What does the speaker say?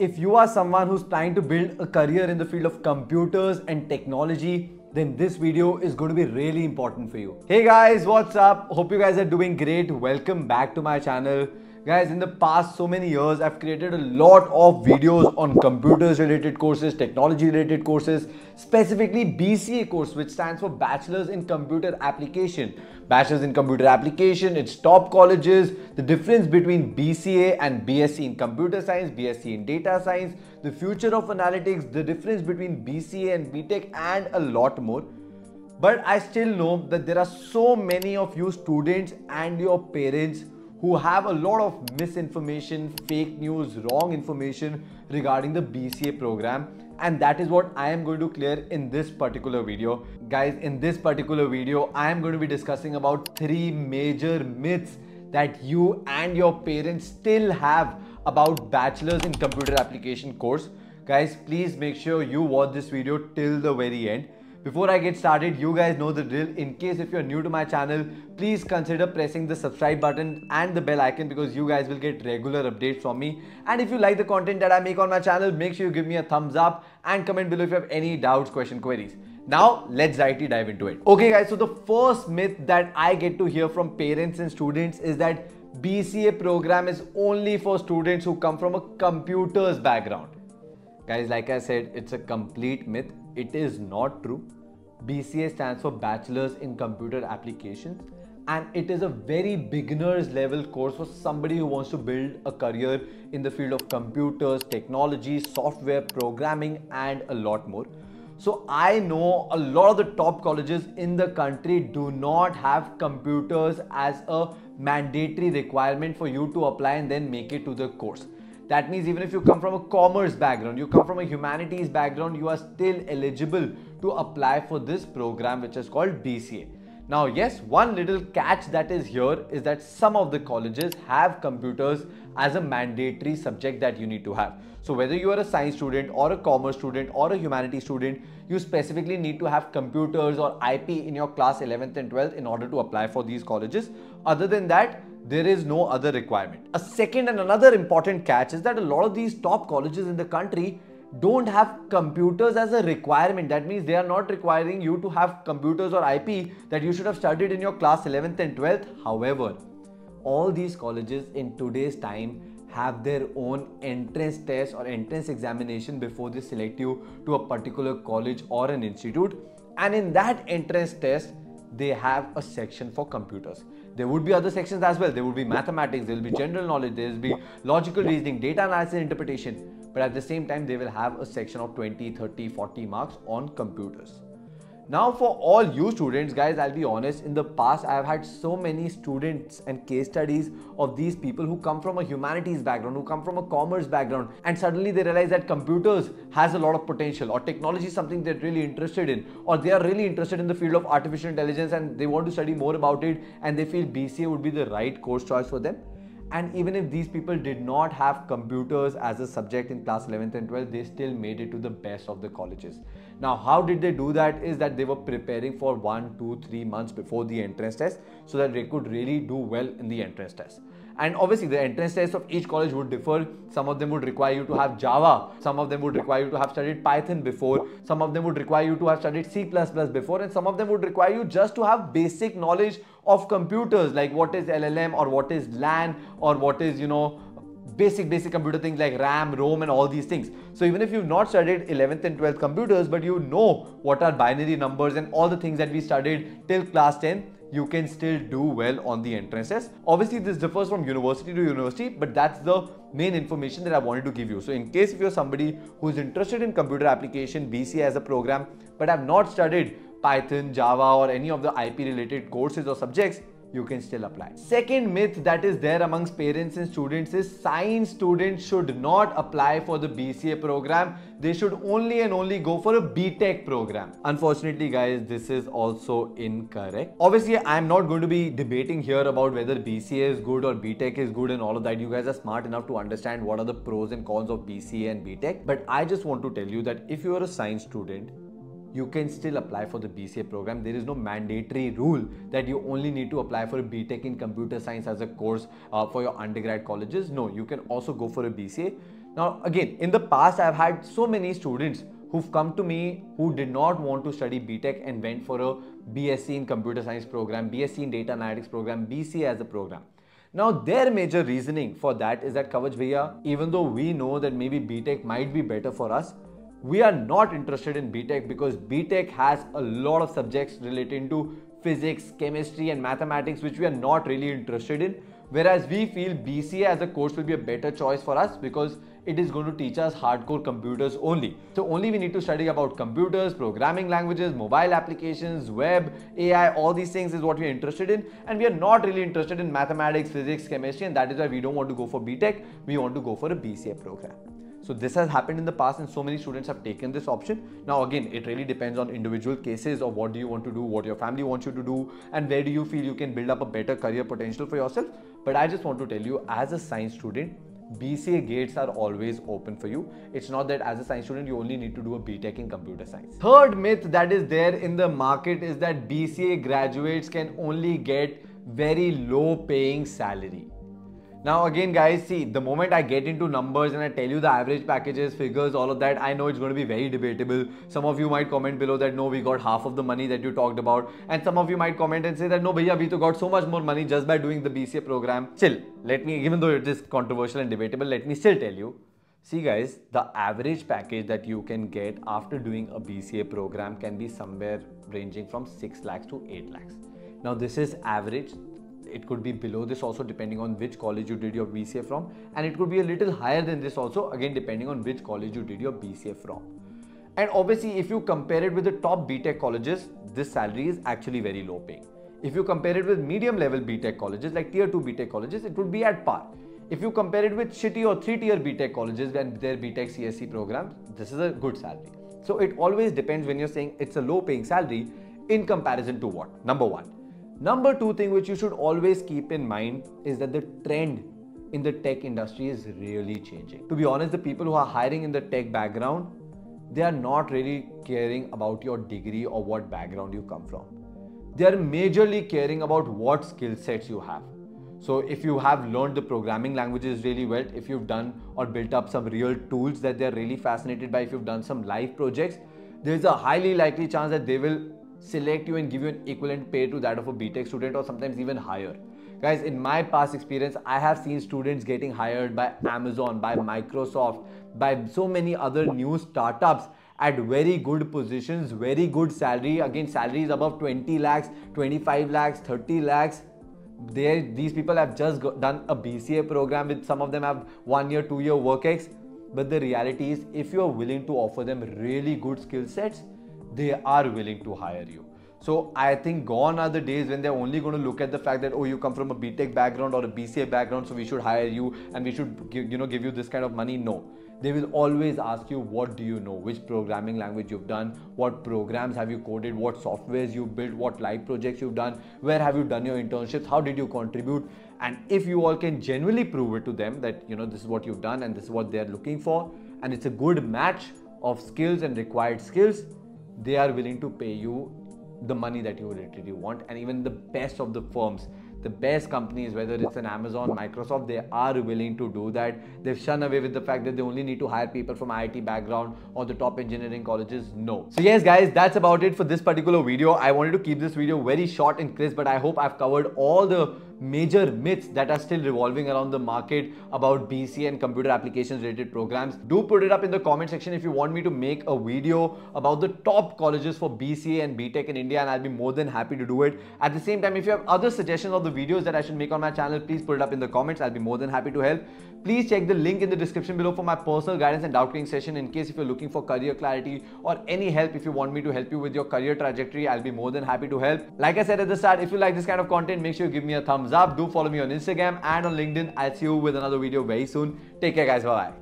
If you are someone who's trying to build a career in the field of computers and technology, then this video is going to be really important for you. Hey guys, what's up? Hope you guys are doing great. Welcome back to my channel. Guys, in the past so many years, I've created a lot of videos on computers related courses, technology related courses, specifically BCA course, which stands for Bachelor's in Computer Application. Bachelor's in Computer Application, its top colleges, the difference between BCA and BSc in Computer Science, BSc in Data Science, the future of analytics, the difference between BCA and BTech, and a lot more. But I still know that there are so many of you students and your parents who have a lot of misinformation, fake news, wrong information regarding the BCA program, and that is what I am going to clear in this particular video. Guys, in this particular video, I am going to be discussing about three major myths that you and your parents still have about Bachelor's in Computer Application course. Guys, please make sure you watch this video till the very end. Before I get started, you guys know the drill. In case if you're new to my channel, please consider pressing the subscribe button and the bell icon, because you guys will get regular updates from me. And if you like the content that I make on my channel, make sure you give me a thumbs up and comment below if you have any doubts, questions, queries. Now, let's rightly dive into it. Okay guys, so the first myth that I get to hear from parents and students is that BCA program is only for students who come from a computers background. Guys, like I said, it's a complete myth. It is not true. BCA stands for Bachelor's in Computer Applications, and it is a very beginner's level course for somebody who wants to build a career in the field of computers, technology, software, programming, and a lot more. So I know a lot of the top colleges in the country do not have computers as a mandatory requirement for you to apply and then make it to the course. That means even if you come from a commerce background, you come from a humanities background, you are still eligible to apply for this program, which is called BCA. Now, yes, one little catch that is here is that some of the colleges have computers as a mandatory subject that you need to have. So whether you are a science student or a commerce student or a humanities student, you specifically need to have computers or IP in your class 11th and 12th in order to apply for these colleges. Other than that, there is no other requirement. A second and another important catch is that a lot of these top colleges in the country don't have computers as a requirement. That means they are not requiring you to have computers or IP that you should have studied in your class 11th and 12th. However, all these colleges in today's time have their own entrance test or entrance examination before they select you to a particular college or an institute. And in that entrance test, they have a section for computers. There would be other sections as well. There would be mathematics, there will be general knowledge, there will be logical reasoning, data analysis and interpretation. But at the same time, they will have a section of 20, 30, 40 marks on computers. Now for all you students, guys, I'll be honest, in the past, I've had so many students and case studies of these people who come from a humanities background, who come from a commerce background, and suddenly they realize that computers has a lot of potential, or technology is something they're really interested in, or they are really interested in the field of artificial intelligence and they want to study more about it, and they feel BCA would be the right course choice for them. And even if these people did not have computers as a subject in class 11th and 12th, they still made it to the best of the colleges. Now, how did they do that is that they were preparing for 1, 2, 3 months before the entrance test so that they could really do well in the entrance test. And obviously, the entrance tests of each college would differ. Some of them would require you to have Java. Some of them would require you to have studied Python before. Some of them would require you to have studied C++ before. And some of them would require you just to have basic knowledge of computers, like what is LLM or what is LAN or what is, you know, basic computer things like RAM, ROM and all these things. So even if you've not studied 11th and 12th computers, but you know what are binary numbers and all the things that we studied till class 10, you can still do well on the entrance test. Obviously, this differs from university to university, but that's the main information that I wanted to give you. So in case if you're somebody who's interested in computer application, BCA as a program, but have not studied Python, Java or any of the IP related courses or subjects, you can still apply. Second myth that is there amongst parents and students is science students should not apply for the BCA program. They should only and only go for a BTech program. Unfortunately, guys, this is also incorrect. Obviously, I'm not going to be debating here about whether BCA is good or BTech is good and all of that. You guys are smart enough to understand what are the pros and cons of BCA and BTech. But I just want to tell you that if you are a science student, you can still apply for the BCA program. There is no mandatory rule that you only need to apply for a BTech in computer science as a course for your undergrad colleges. No, you can also go for a BCA. Now again, in the past I've had so many students who've come to me who did not want to study BTech and went for a BSc in computer science program, BSc in data analytics program, BCA as a program. Now their major reasoning for that is that, Kavach Bhaiya, even though we know that maybe BTech might be better for us, we are not interested in BTech because BTech has a lot of subjects related to physics, chemistry and mathematics which we are not really interested in. Whereas we feel BCA as a course will be a better choice for us because it is going to teach us hardcore computers only. So only we need to study about computers, programming languages, mobile applications, web, AI, all these things is what we are interested in. And we are not really interested in mathematics, physics, chemistry, and that is why we don't want to go for BTech. We want to go for a BCA program. So this has happened in the past and so many students have taken this option. Now again, it really depends on individual cases of what do you want to do, what your family wants you to do, and where do you feel you can build up a better career potential for yourself. But I just want to tell you, as a science student, BCA gates are always open for you. It's not that as a science student, you only need to do a BTech in computer science. Third myth that is there in the market is that BCA graduates can only get very low paying salary. Now again guys, see, the moment I get into numbers and I tell you the average packages, figures, all of that, I know it's going to be very debatable. Some of you might comment below that, no, we got half of the money that you talked about. And some of you might comment and say that, no, bhaiya, we got so much more money just by doing the BCA program. Chill, let me, even though it is controversial and debatable, let me still tell you. See guys, the average package that you can get after doing a BCA program can be somewhere ranging from 6 lakhs to 8 lakhs. Now this is average. It could be below this also depending on which college you did your BCA from, and it could be a little higher than this also, again depending on which college you did your BCA from. And obviously if you compare it with the top BTech colleges, this salary is actually very low paying. If you compare it with medium level BTech colleges like tier 2 BTech colleges, it would be at par. If you compare it with shitty or 3-tier BTech colleges and their BTech CSC programs, this is a good salary. So it always depends when you're saying it's a low paying salary in comparison to what? Number one. Number two thing which you should always keep in mind is that the trend in the tech industry is really changing. To be honest, the people who are hiring in the tech background, they are not really caring about your degree or what background you come from. They are majorly caring about what skill sets you have. So if you have learned the programming languages really well, if you've done or built up some real tools that they're really fascinated by, if you've done some live projects, there's a highly likely chance that they will select you and give you an equivalent pay to that of a BTech student or sometimes even higher. Guys, in my past experience, I have seen students getting hired by Amazon, by Microsoft, by so many other new startups at very good positions, very good salary. Again, salaries above 20 lakhs, 25 lakhs, 30 lakhs. These people have just done a BCA program, with some of them have 1 year, 2 year work-ex. But the reality is, if you are willing to offer them really good skill sets, they are willing to hire you. So I think gone are the days when they're only going to look at the fact that, oh, you come from a BTech background or a BCA background, so we should hire you and we should give you this kind of money. No, they will always ask you, what do you know? Which programming language you've done? What programs have you coded? What softwares you built? What live projects you've done? Where have you done your internships? How did you contribute? And if you all can genuinely prove it to them that, you know, this is what you've done and this is what they're looking for, and it's a good match of skills and required skills, they are willing to pay you the money that you literally want. And even the best of the firms, the best companies, whether it's an Amazon, Microsoft, they are willing to do that. They've shun away with the fact that they only need to hire people from IIT background or the top engineering colleges. No. So yes, guys, that's about it for this particular video. I wanted to keep this video very short and crisp, but I hope I've covered all the major myths that are still revolving around the market about BCA and computer applications related programs. Do put it up in the comment section if you want me to make a video about the top colleges for BCA and BTech in India, and I'll be more than happy to do it. At the same time, if you have other suggestions of the videos that I should make on my channel, please put it up in the comments. I'll be more than happy to help. Please check the link in the description below for my personal guidance and doubt clearing session in case if you're looking for career clarity or any help. If you want me to help you with your career trajectory, I'll be more than happy to help. Like I said at the start, if you like this kind of content, make sure you give me a thumbs up. Do follow me on Instagram and on LinkedIn. I'll see you with another video very soon. Take care guys. Bye-bye.